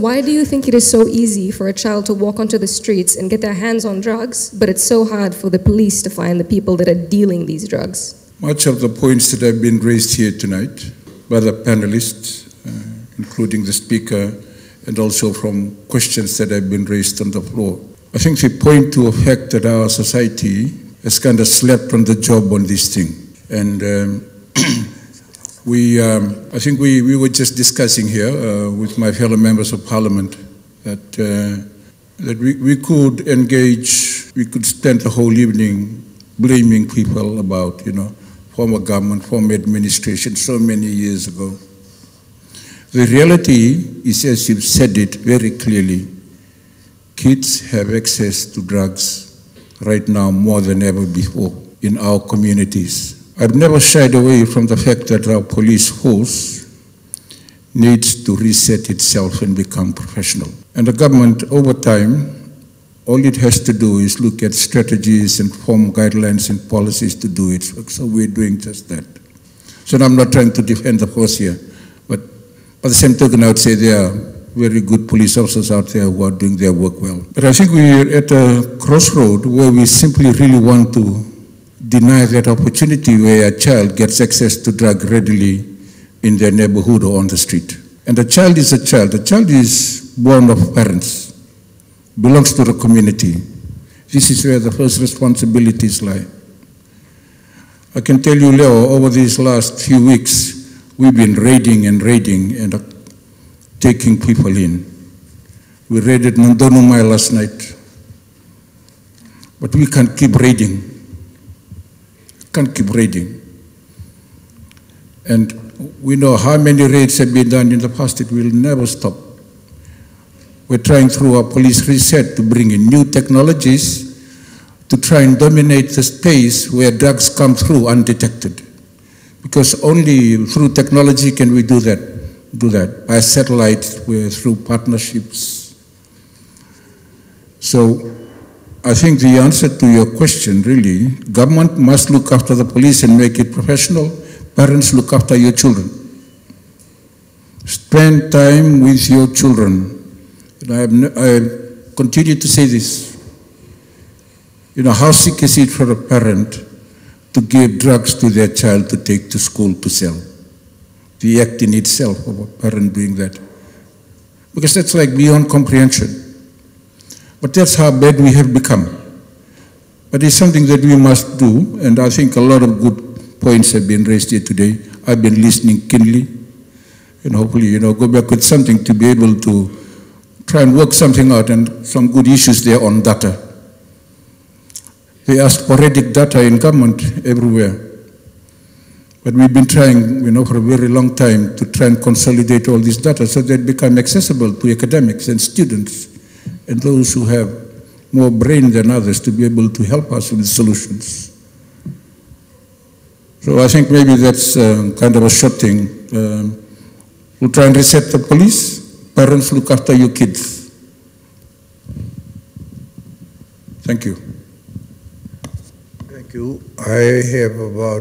Why do you think it is so easy for a child to walk onto the streets and get their hands on drugs, but it's so hard for the police to find the people that are dealing these drugs? Much of the points that have been raised here tonight by the panelists, including the speaker, and also from questions that have been raised on the floor. I think they point to a fact that our society has kind of slept on the job on this thing. And I think we were just discussing here with my fellow members of parliament that, that we could engage, we could spend the whole evening blaming people about, you know, former government, former administration so many years ago. The reality is, as you've said it very clearly, kids have access to drugs right now more than ever before in our communities. I've never shied away from the fact that our police force needs to reset itself and become professional. And the government, over time, all it has to do is look at strategies and form guidelines and policies to do it. So we're doing just that. So I'm not trying to defend the force here, but by the same token, I would say there are very good police officers out there who are doing their work well. But I think we're at a crossroad where we simply really want to deny that opportunity where a child gets access to drug readily in their neighborhood or on the street. And a child is a child. A child is born of parents, belongs to the community. This is where the first responsibilities lie. I can tell you, Leo, over these last few weeks, we've been raiding and taking people in. We raided Mundonumai last night, but we can't keep raiding. Can't keep raiding. And we know how many raids have been done in the past. It will never stop. We're trying through our police reset to bring in new technologies to try and dominate the space where drugs come through undetected. Because only through technology can we do that. By satellite, through partnerships. So I think the answer to your question, really, government must look after the police and make it professional. Parents, look after your children. Spend time with your children. And I continue to say this. You know, how sick is it for a parent to give drugs to their child to take to school to sell? The act in itself of a parent doing that. Because that's like beyond comprehension. But that's how bad we have become. But it's something that we must do, and I think a lot of good points have been raised here today. I've been listening keenly, and hopefully, you know, go back with something to be able to try and work something out, and some good issues there on data. There are sporadic data in government everywhere. But we've been trying, you know, for a very long time to try and consolidate all this data so that it becomes accessible to academics and students, and those who have more brain than others to be able to help us with solutions. So I think maybe that's kind of a short thing. We'll try and reset the police. Parents, look after your kids. Thank you. Thank you. I have about